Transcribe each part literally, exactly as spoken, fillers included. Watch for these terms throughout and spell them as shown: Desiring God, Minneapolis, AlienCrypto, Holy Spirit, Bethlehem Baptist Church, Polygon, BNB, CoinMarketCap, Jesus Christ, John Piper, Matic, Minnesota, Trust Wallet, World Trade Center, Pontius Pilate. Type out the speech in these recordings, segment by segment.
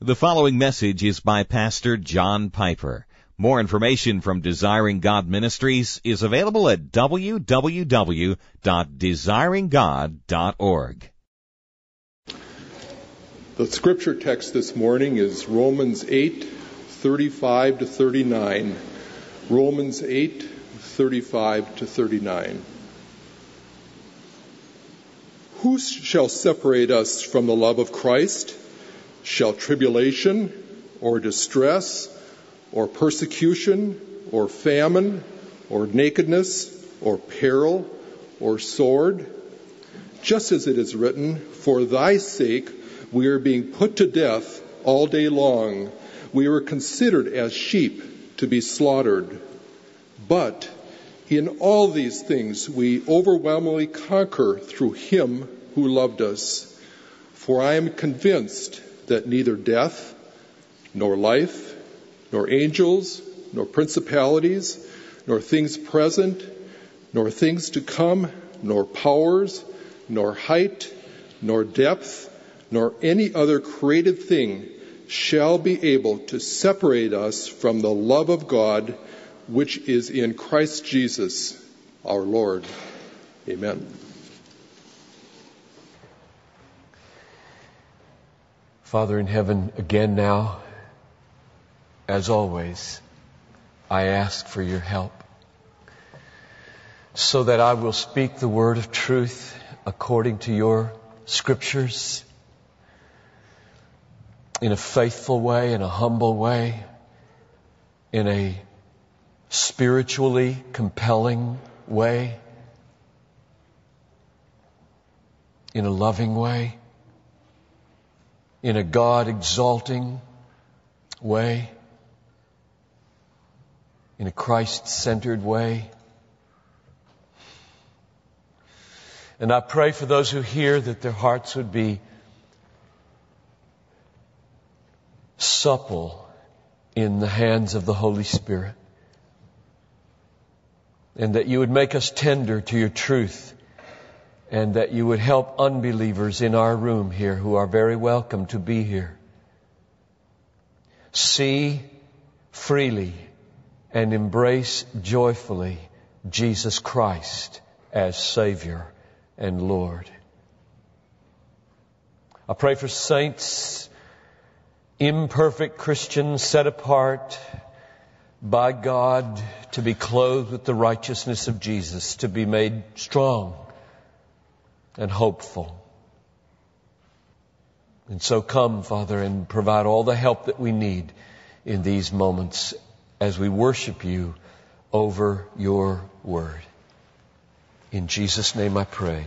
The following message is by Pastor John Piper. More information from Desiring God Ministries is available at w w w dot desiring god dot org. The scripture text this morning is Romans eight, thirty-five to thirty-nine. Romans eight, thirty-five to thirty-nine. Who shall separate us from the love of Christ? Shall tribulation, or distress, or persecution, or famine, or nakedness, or peril, or sword? Just as it is written, for thy sake we are being put to death all day long. We are considered as sheep to be slaughtered. But in all these things we overwhelmingly conquer through him who loved us. For I am convinced that neither death, nor life, nor angels, nor principalities, nor things present, nor things to come, nor powers, nor height, nor depth, nor any other created thing shall be able to separate us from the love of God, which is in Christ Jesus our Lord. Amen. Father in heaven, again now, as always, I ask for your help so that I will speak the word of truth according to your scriptures in a faithful way, in a humble way, in a spiritually compelling way, in a loving way, in a God-exalting way, in a Christ-centered way. And I pray for those who hear that their hearts would be supple in the hands of the Holy Spirit, and that you would make us tender to your truth, and that you would help unbelievers in our room here who are very welcome to be here see freely and embrace joyfully Jesus Christ as Savior and Lord. I pray for saints, imperfect Christians set apart by God to be clothed with the righteousness of Jesus, to be made strong and hopeful. And so come, Father, and provide all the help that we need in these moments as we worship you over your word. In Jesus' name I pray.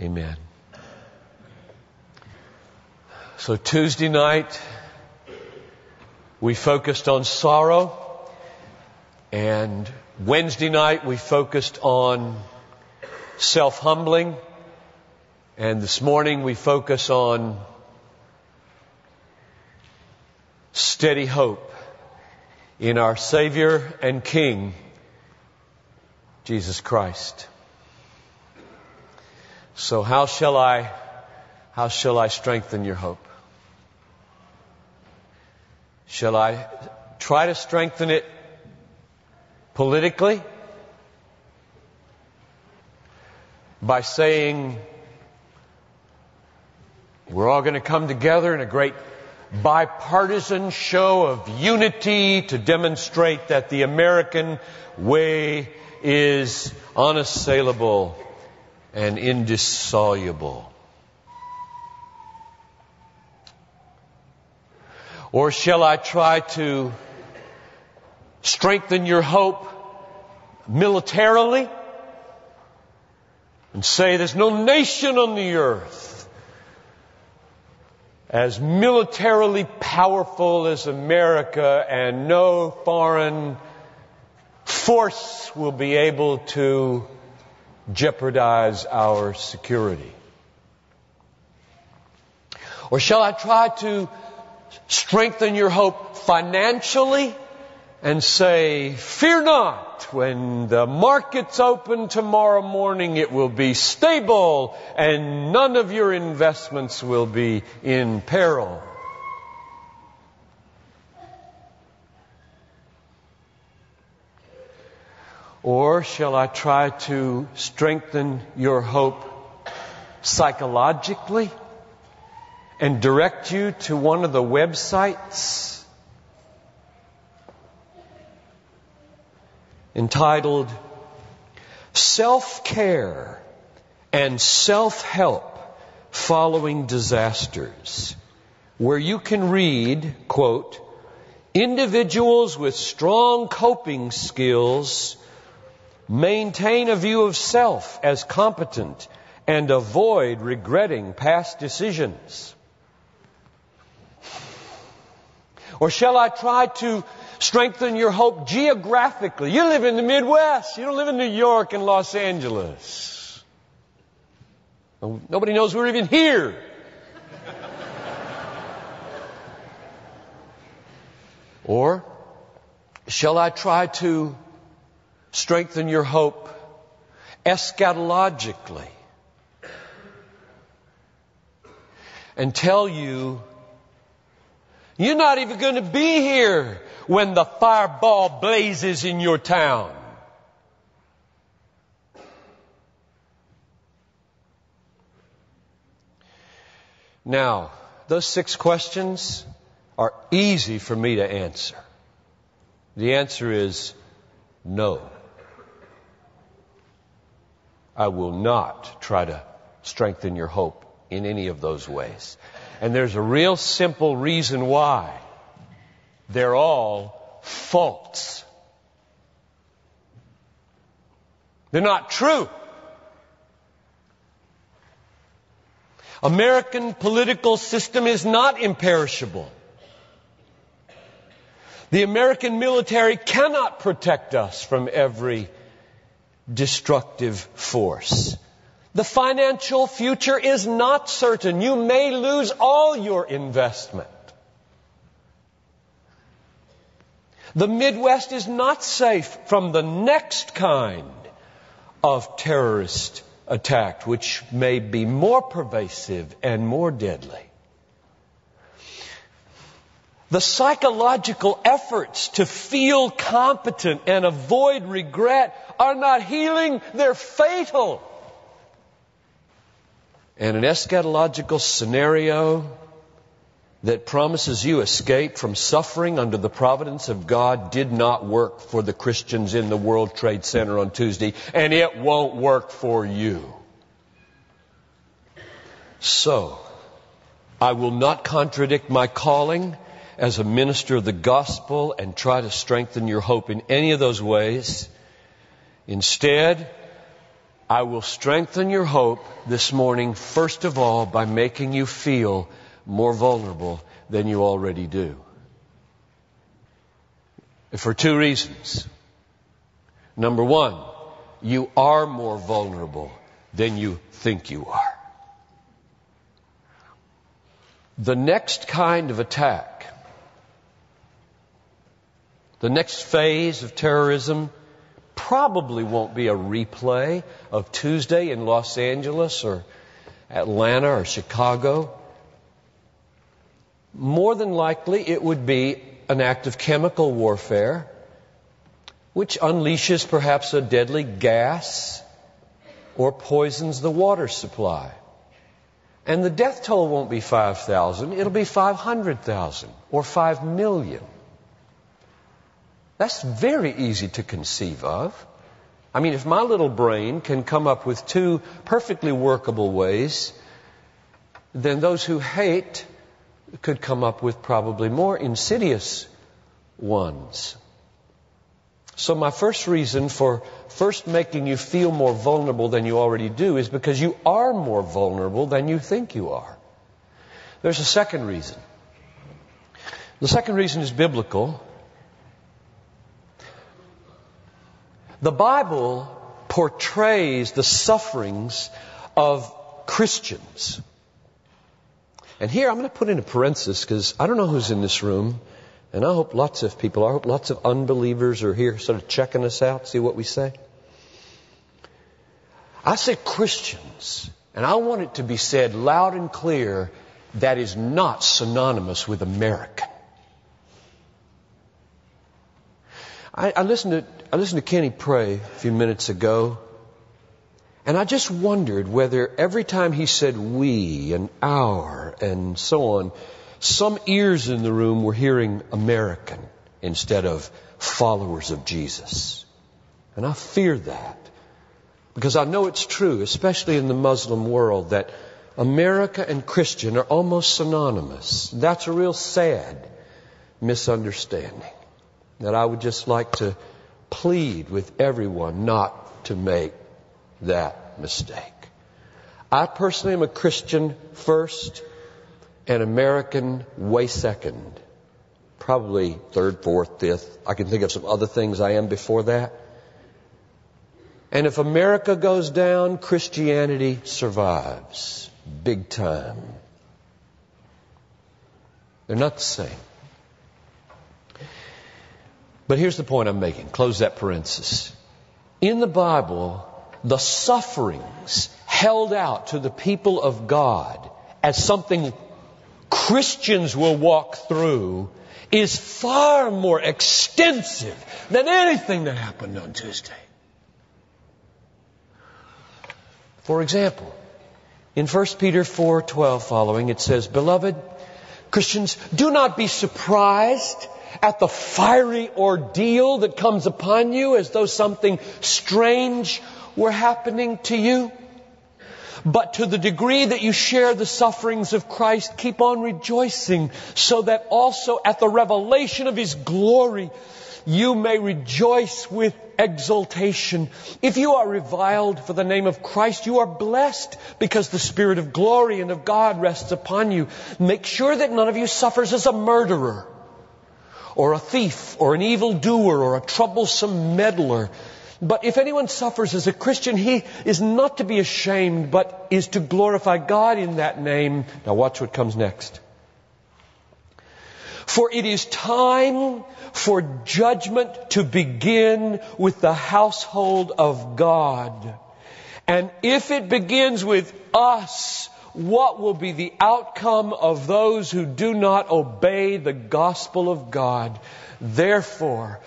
Amen. So Tuesday night, we focused on sorrow. And Wednesday night, we focused on self-humbling. And this morning we focus on steady hope in our Savior and King, Jesus Christ. So how shall I, how shall I strengthen your hope? Shall I try to strengthen it politically by saying, we're all going to come together in a great bipartisan show of unity to demonstrate that the American way is unassailable and indissoluble? Or shall I try to strengthen your hope militarily and say there's no nation on the earth as militarily powerful as America, and no foreign force will be able to jeopardize our security? Or shall I try to strengthen your hope financially and say, fear not, when the markets open tomorrow morning, it will be stable and none of your investments will be in peril? Or shall I try to strengthen your hope psychologically and direct you to one of the websites entitled Self-Care and Self-Help Following Disasters, where you can read, quote, individuals with strong coping skills maintain a view of self as competent and avoid regretting past decisions. Or shall I try to strengthen your hope geographically? You live in the Midwest. You don't live in New York and Los Angeles. Nobody knows we're even here. Or shall I try to strengthen your hope eschatologically and tell you you're not even going to be here when the fireball blazes in your town? Now, those six questions are easy for me to answer. The answer is no. I will not try to strengthen your hope in any of those ways. And there's a real simple reason why. They're all false. They're not true. American political system is not imperishable. The American military cannot protect us from every destructive force. The financial future is not certain. You may lose all your investment. The Midwest is not safe from the next kind of terrorist attack, which may be more pervasive and more deadly. The psychological efforts to feel competent and avoid regret are not healing, they're fatal. And an eschatological scenario that promises you escape from suffering under the providence of God did not work for the Christians in the World Trade Center on Tuesday, and it won't work for you. So, I will not contradict my calling as a minister of the gospel and try to strengthen your hope in any of those ways. Instead, I will strengthen your hope this morning, first of all, by making you feel more vulnerable than you already do. For two reasons. Number one, you are more vulnerable than you think you are. The next kind of attack, the next phase of terrorism probably won't be a replay of Tuesday in Los Angeles or Atlanta or Chicago. More than likely, it would be an act of chemical warfare, which unleashes perhaps a deadly gas or poisons the water supply. And the death toll won't be five thousand. It'll be five hundred thousand or five million. That's very easy to conceive of. I mean, if my little brain can come up with two perfectly workable ways, then those who hate could come up with probably more insidious ones. So my first reason for first making you feel more vulnerable than you already do is because you are more vulnerable than you think you are. There's a second reason. The second reason is biblical. The Bible portrays the sufferings of Christians. And here I'm going to put in a parenthesis because I don't know who's in this room. And I hope lots of people, I hope lots of unbelievers are here sort of checking us out, see what we say. I say Christians, and I want it to be said loud and clear, that is not synonymous with American. I, I listened to I listened to Kenny pray a few minutes ago, and I just wondered whether every time he said we and our and so on, some ears in the room were hearing American instead of followers of Jesus. And I fear that, because I know it's true, especially in the Muslim world, that America and Christian are almost synonymous. That's a real sad misunderstanding that I would just like to plead with everyone not to make that mistake. I personally am a Christian first and American way second. Probably third, fourth, fifth. I can think of some other things I am before that. And if America goes down, Christianity survives big time. They're not the same. But here's the point I'm making. Close that parenthesis. In the Bible, the sufferings held out to the people of God as something Christians will walk through is far more extensive than anything that happened on Tuesday. For example, in First Peter four twelve following, it says, "Beloved Christians, do not be surprised at the fiery ordeal that comes upon you as though something strange were happening to you. But to the degree that you share the sufferings of Christ, keep on rejoicing, so that also at the revelation of His glory you may rejoice with exultation. If you are reviled for the name of Christ, you are blessed, because the Spirit of glory and of God rests upon you. Make sure that none of you suffers as a murderer, or a thief, or an evildoer, or a troublesome meddler. But if anyone suffers as a Christian, he is not to be ashamed, but is to glorify God in that name." Now watch what comes next. "For it is time for judgment to begin with the household of God. And if it begins with us, what will be the outcome of those who do not obey the gospel of God? Therefore,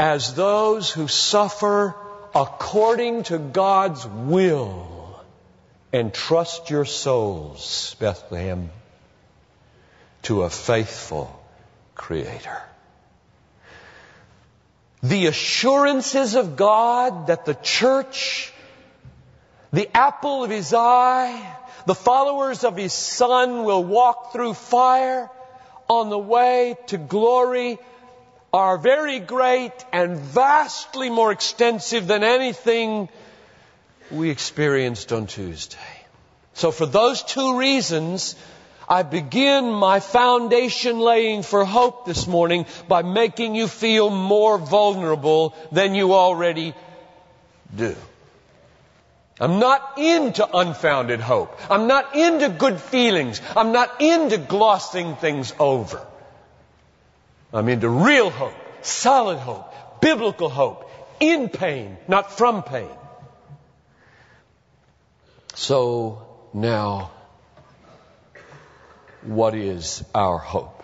as those who suffer according to God's will, entrust your souls," Bethlehem, "to a faithful Creator." The assurances of God that the church, the apple of His eye, the followers of His Son, will walk through fire on the way to glory are very great and vastly more extensive than anything we experienced on Tuesday. So for those two reasons, I begin my foundation laying for hope this morning by making you feel more vulnerable than you already do. I'm not into unfounded hope. I'm not into good feelings. I'm not into glossing things over. I'm into real hope, solid hope, biblical hope, in pain, not from pain. So now, what is our hope?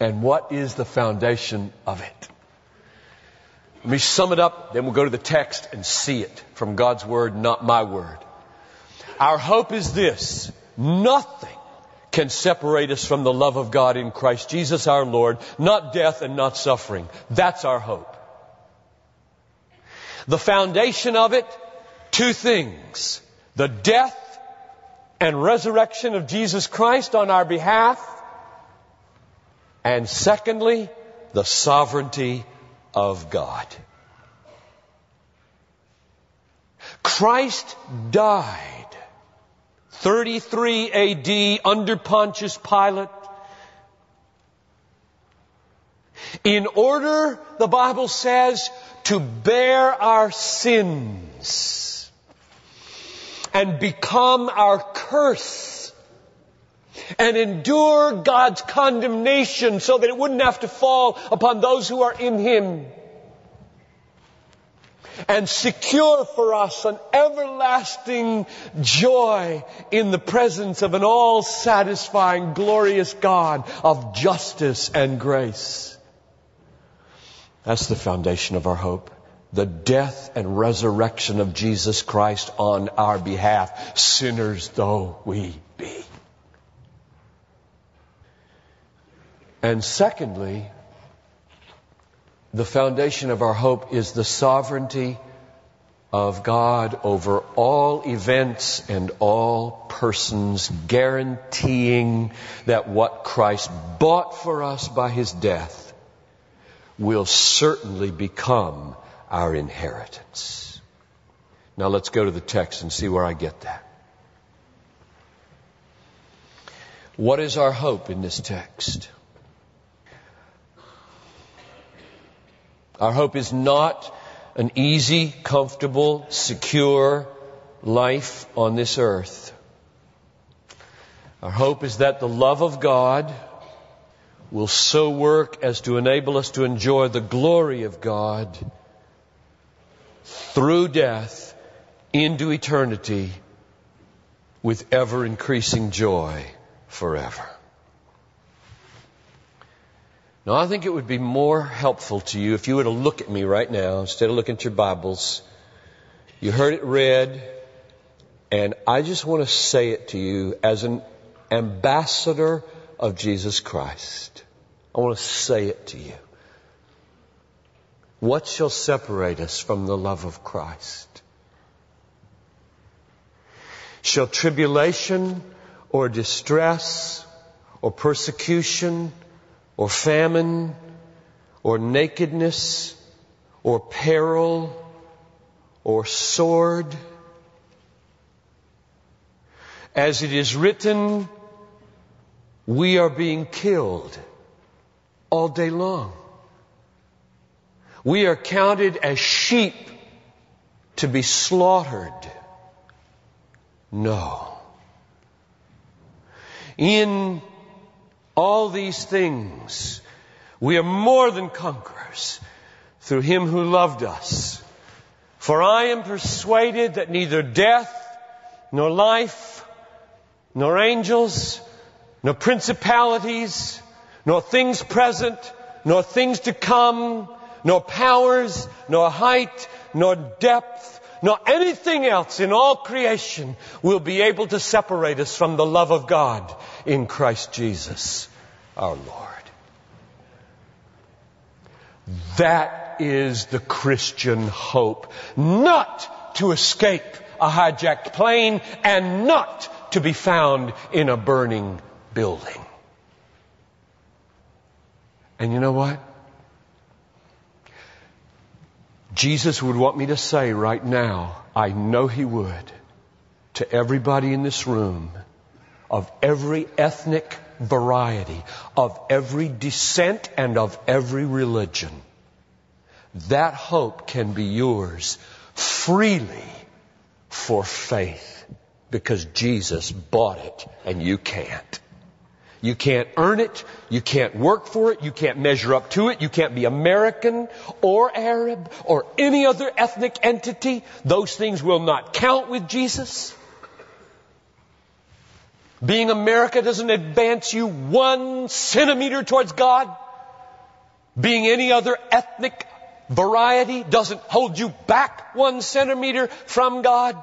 And what is the foundation of it? Let me sum it up, then we'll go to the text and see it from God's Word, not my word. Our hope is this: nothing can separate us from the love of God in Christ Jesus our Lord, not death and not suffering. That's our hope. The foundation of it, two things: the death and resurrection of Jesus Christ on our behalf, and secondly, the sovereignty of God. Christ died thirty-three A D under Pontius Pilate, in order, the Bible says, to bear our sins and become our curse and endure God's condemnation so that it wouldn't have to fall upon those who are in Him, and secure for us an everlasting joy in the presence of an all-satisfying, glorious God of justice and grace. That's the foundation of our hope. The death and resurrection of Jesus Christ on our behalf, sinners though we be. And secondly, the foundation of our hope is the sovereignty of God over all events and all persons, guaranteeing that what Christ bought for us by his death will certainly become our inheritance. Now let's go to the text and see where I get that. What is our hope in this text? Our hope is not an easy, comfortable, secure life on this earth. Our hope is that the love of God will so work as to enable us to enjoy the glory of God through death into eternity with ever-increasing joy forever. Now, I think it would be more helpful to you if you were to look at me right now, instead of looking at your Bibles. You heard it read, and I just want to say it to you as an ambassador of Jesus Christ. I want to say it to you. What shall separate us from the love of Christ? Shall tribulation or distress or persecution or famine, or nakedness, or peril, or sword? As it is written, we are being killed all day long. We are counted as sheep to be slaughtered. No. In all these things, we are more than conquerors through him who loved us. For I am persuaded that neither death, nor life, nor angels, nor principalities, nor things present, nor things to come, nor powers, nor height, nor depth, nor anything else in all creation will be able to separate us from the love of God in Christ Jesus, our Lord. That is the Christian hope. Not to escape a hijacked plane and not to be found in a burning building. And you know what? Jesus would want me to say right now, I know he would, to everybody in this room, of every ethnic variety, of every descent, and of every religion, that hope can be yours freely for faith, because Jesus bought it and you can't. You can't earn it. You can't work for it. You can't measure up to it. You can't be American or Arab or any other ethnic entity. Those things will not count with Jesus. Being America doesn't advance you one centimeter towards God. Being any other ethnic variety doesn't hold you back one centimeter from God.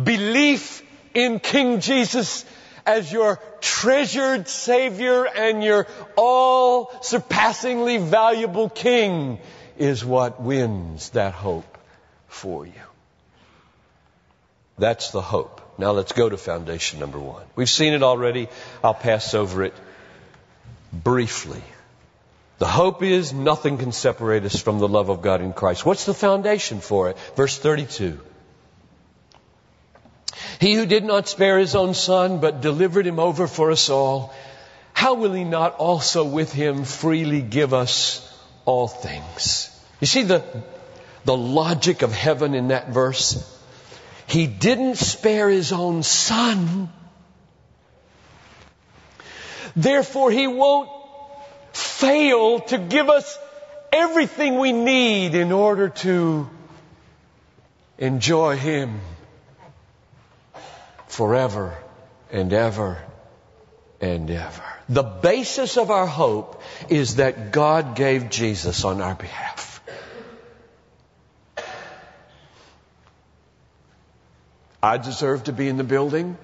Belief in King Jesus as your treasured Savior and your all-surpassingly valuable King is what wins that hope for you. That's the hope. Now let's go to foundation number one. We've seen it already. I'll pass over it briefly. The hope is nothing can separate us from the love of God in Christ. What's the foundation for it? Verse thirty-two. He who did not spare his own son, but delivered him over for us all, how will he not also with him freely give us all things? You see the, the logic of heaven in that verse? He didn't spare his own son. Therefore, he won't fail to give us everything we need in order to enjoy him forever and ever and ever. The basis of our hope is that God gave Jesus on our behalf. I deserve to be in the building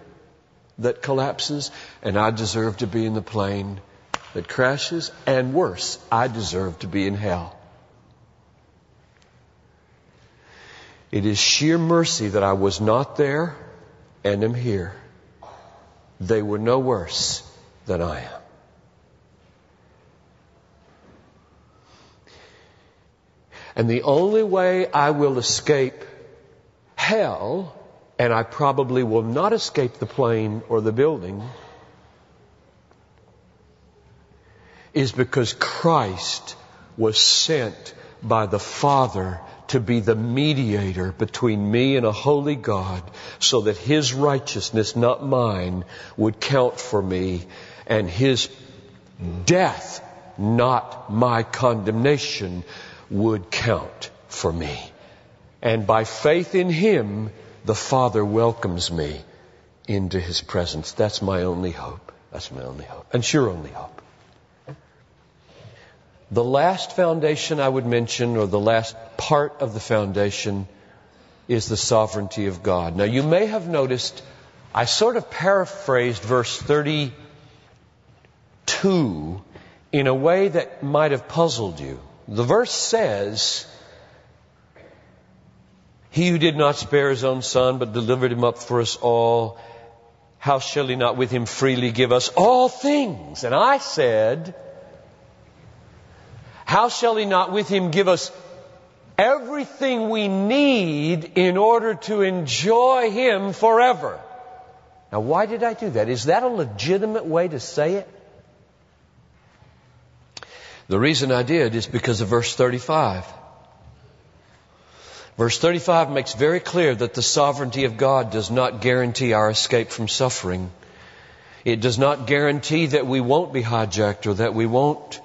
that collapses, and I deserve to be in the plane that crashes, and worse, I deserve to be in hell. It is sheer mercy that I was not there and am here. They were no worse than I am. And the only way I will escape hell, and I probably will not escape the plane or the building, is because Christ was sent by the Father to be the mediator between me and a holy God, so that His righteousness, not mine, would count for me, and His death, not my condemnation, would count for me. And by faith in Him, the Father welcomes me into His presence. That's my only hope. That's my only hope. And it's your only hope. The last foundation I would mention, or the last part of the foundation, is the sovereignty of God. Now, you may have noticed, I sort of paraphrased verse thirty-two in a way that might have puzzled you. The verse says, "He who did not spare His own Son, but delivered Him up for us all, how shall He not with Him freely give us all things?" And I said, how shall He not with Him give us everything we need in order to enjoy Him forever? Now, why did I do that? Is that a legitimate way to say it? The reason I did is because of verse thirty-five. Verse thirty-five makes very clear that the sovereignty of God does not guarantee our escape from suffering. It does not guarantee that we won't be hijacked, or that we won't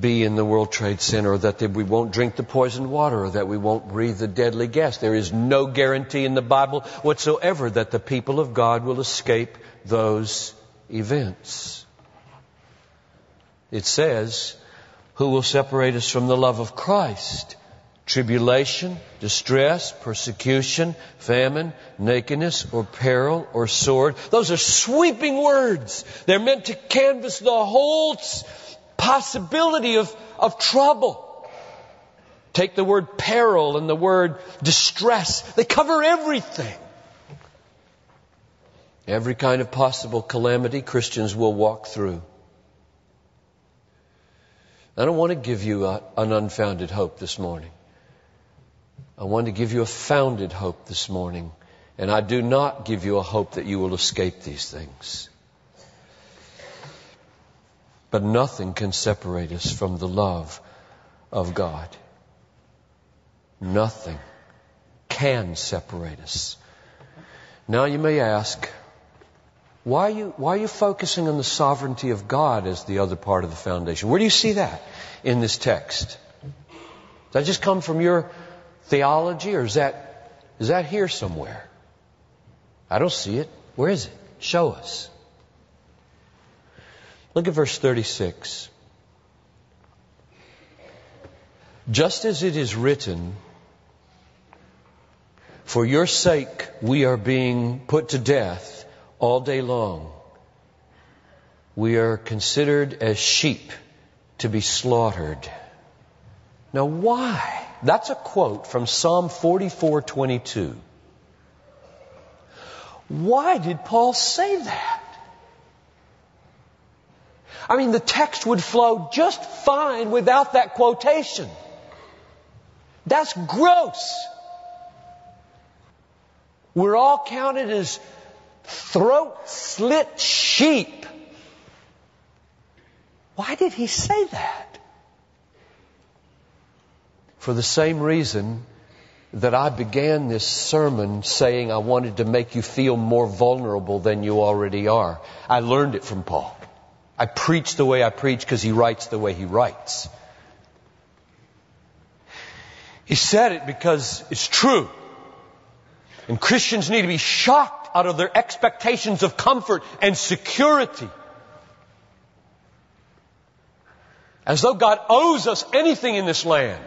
be in the World Trade Center, or that we won't drink the poisoned water, or that we won't breathe the deadly gas. There is no guarantee in the Bible whatsoever that the people of God will escape those events. It says, "Who will separate us from the love of Christ? Tribulation, distress, persecution, famine, nakedness, or peril, or sword." Those are sweeping words. They're meant to canvas the whole possibility of, of trouble. Take the word peril and the word distress. They cover everything. Every kind of possible calamity Christians will walk through. I don't want to give you a, an unfounded hope this morning. I want to give you a founded hope this morning. And I do not give you a hope that you will escape these things. But nothing can separate us from the love of God. Nothing can separate us. Now you may ask, why are you, why are you focusing on the sovereignty of God as the other part of the foundation? Where do you see that in this text? Does that just come from your theology, or is that, is that here somewhere? I don't see it. Where is it? Show us. Look at verse thirty-six. "Just as it is written, for your sake we are being put to death all day long. We are considered as sheep to be slaughtered." Now why? That's a quote from Psalm forty-four twenty-two. Why did Paul say that? I mean, the text would flow just fine without that quotation. That's gross. We're all counted as throat-slit sheep. Why did he say that? For the same reason that I began this sermon saying I wanted to make you feel more vulnerable than you already are. I learned it from Paul. I preach the way I preach because he writes the way he writes. He said it because it's true. And Christians need to be shocked out of their expectations of comfort and security As though God owes us anything in this land.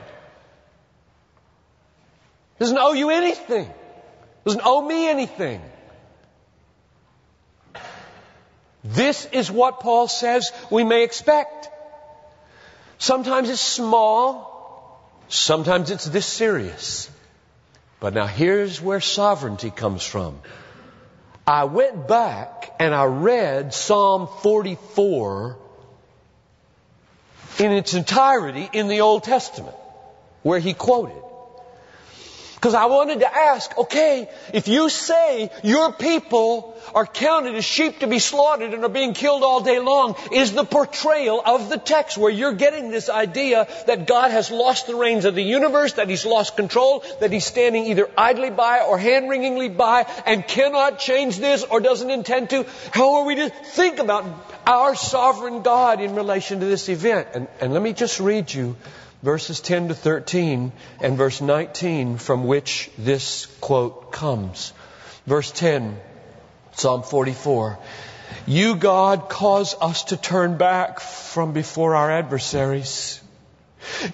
Doesn't owe you anything. Doesn't owe me anything. This is what Paul says we may expect. Sometimes it's small, sometimes it's this serious. But now here's where sovereignty comes from. I went back and I read Psalm forty-four in its entirety in the Old Testament, where he quoted. Because I wanted to ask, okay, if you say your people are counted as sheep to be slaughtered and are being killed all day long, is the portrayal of the text where you're getting this idea that God has lost the reins of the universe, that He's lost control, that He's standing either idly by or hand-wringingly by and cannot change this or doesn't intend to? How are we to think about our sovereign God in relation to this event? And, and let me just read you verses ten to thirteen and verse nineteen from which this quote comes. Verse ten, Psalm forty-four. You, God, cause us to turn back from before our adversaries.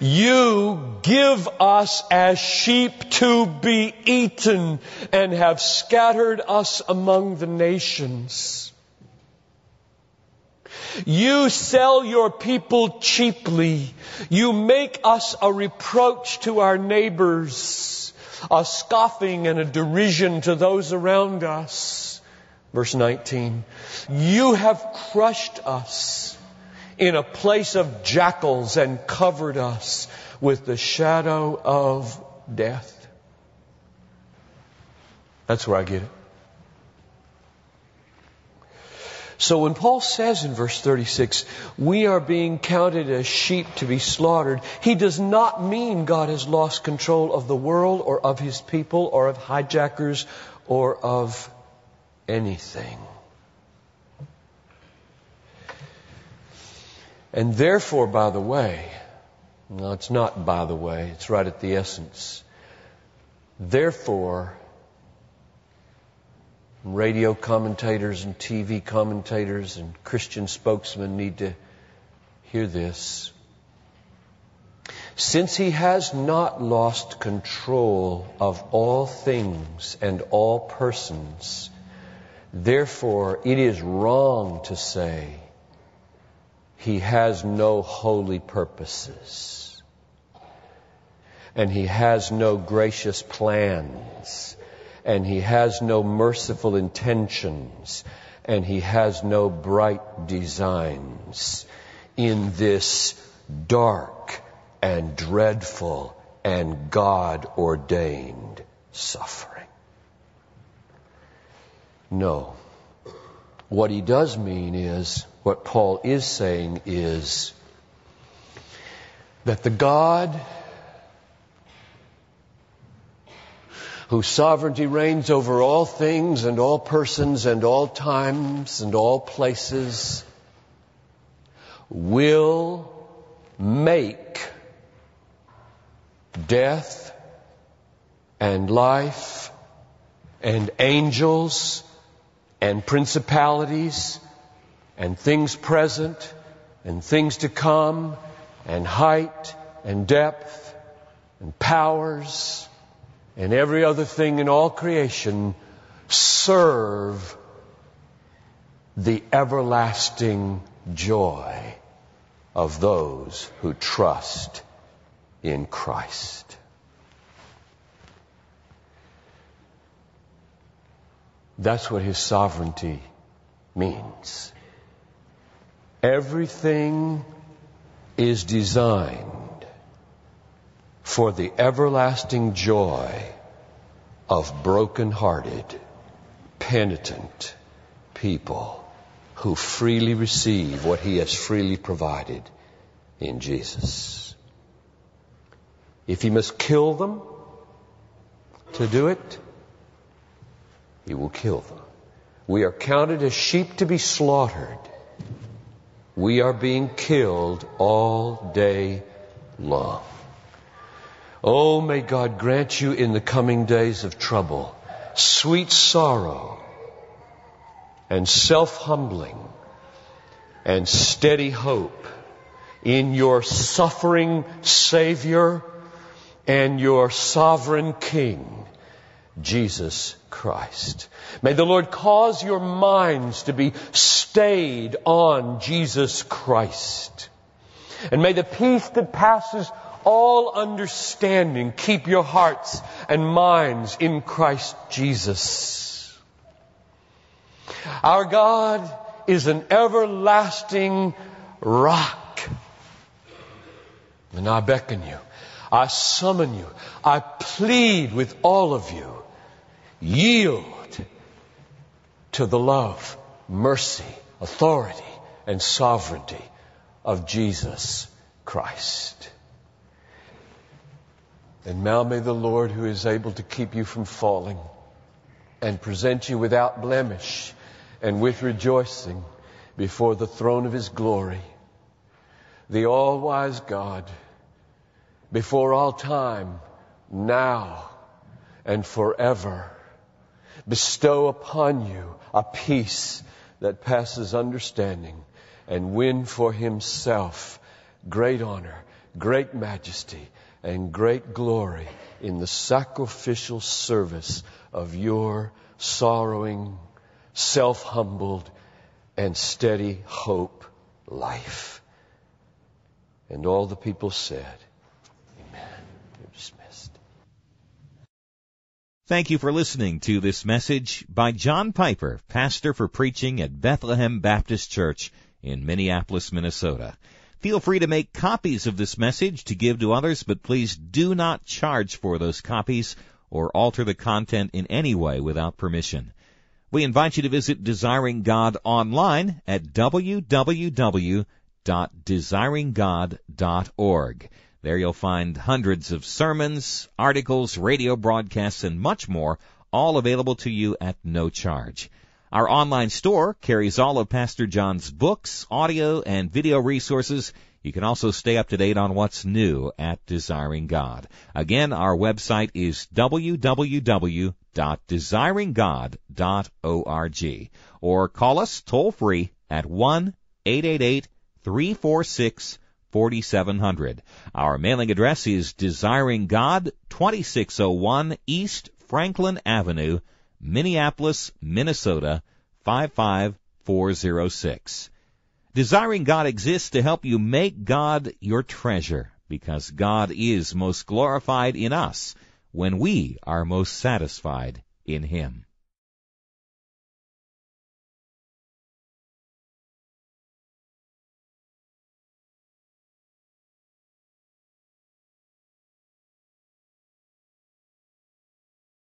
You give us as sheep to be eaten and have scattered us among the nations. You sell your people cheaply. You make us a reproach to our neighbors, a scoffing and a derision to those around us. Verse nineteen, you have crushed us in a place of jackals and covered us with the shadow of death. That's where I get it. So when Paul says in verse thirty-six, we are being counted as sheep to be slaughtered, he does not mean God has lost control of the world or of His people or of hijackers or of anything. And therefore, by the way, no, it's not by the way, it's right at the essence. Therefore, radio commentators and T V commentators and Christian spokesmen need to hear this. Since He has not lost control of all things and all persons, therefore it is wrong to say He has no holy purposes and He has no gracious plans. And He has no merciful intentions, and He has no bright designs in this dark and dreadful and God-ordained suffering. No. What he does mean is, what Paul is saying is, that the God whose sovereignty reigns over all things and all persons and all times and all places, will make death and life and angels and principalities and things present and things to come and height and depth and powers and every other thing in all creation serve the everlasting joy of those who trust in Christ. That's what His sovereignty means. Everything is designed for the everlasting joy of broken-hearted, penitent people who freely receive what He has freely provided in Jesus. If He must kill them to do it, He will kill them. We are counted as sheep to be slaughtered. We are being killed all day long. Oh, may God grant you in the coming days of trouble sweet sorrow and self-humbling and steady hope in your suffering Savior and your sovereign King, Jesus Christ. May the Lord cause your minds to be stayed on Jesus Christ. And may the peace that passes all understanding keep your hearts and minds in Christ Jesus. Our God is an everlasting rock. And I beckon you, I summon you, I plead with all of you, yield to the love, mercy, authority, and sovereignty of Jesus Christ. And now may the Lord, who is able to keep you from falling and present you without blemish and with rejoicing before the throne of His glory, the all-wise God, before all time, now and forever, bestow upon you a peace that passes understanding, and win for Himself great honor, great majesty, and great glory in the sacrificial service of your sorrowing, self-humbled, and steady hope life. And all the people said, Amen. You're dismissed. Thank you for listening to this message by John Piper, pastor for preaching at Bethlehem Baptist Church in Minneapolis, Minnesota. Feel free to make copies of this message to give to others, but please do not charge for those copies or alter the content in any way without permission. We invite you to visit Desiring God online at w w w dot desiring god dot org. There you'll find hundreds of sermons, articles, radio broadcasts, and much more, all available to you at no charge. Our online store carries all of Pastor John's books, audio, and video resources. You can also stay up to date on what's new at Desiring God. Again, our website is w w w dot desiring god dot org, or call us toll-free at one eight eight eight, three four six, four seven zero zero. Our mailing address is Desiring God, twenty-six oh one East Franklin Avenue, Minneapolis, Minnesota, five five four zero six. Desiring God exists to help you make God your treasure, because God is most glorified in us when we are most satisfied in Him.